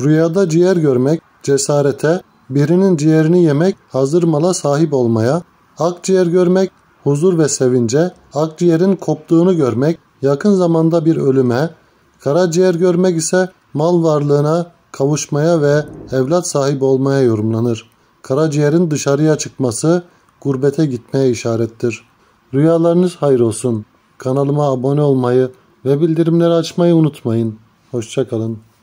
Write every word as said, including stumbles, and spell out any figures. Rüyada ciğer görmek, cesarete, birinin ciğerini yemek, hazır mala sahip olmaya, akciğer görmek, huzur ve sevince, akciğerin koptuğunu görmek, yakın zamanda bir ölüme, karaciğer görmek ise mal varlığına kavuşmaya ve evlat sahibi olmaya yorumlanır. Karaciğerin dışarıya çıkması, gurbete gitmeye işarettir. Rüyalarınız hayır olsun. Kanalıma abone olmayı ve bildirimleri açmayı unutmayın. Hoşça kalın.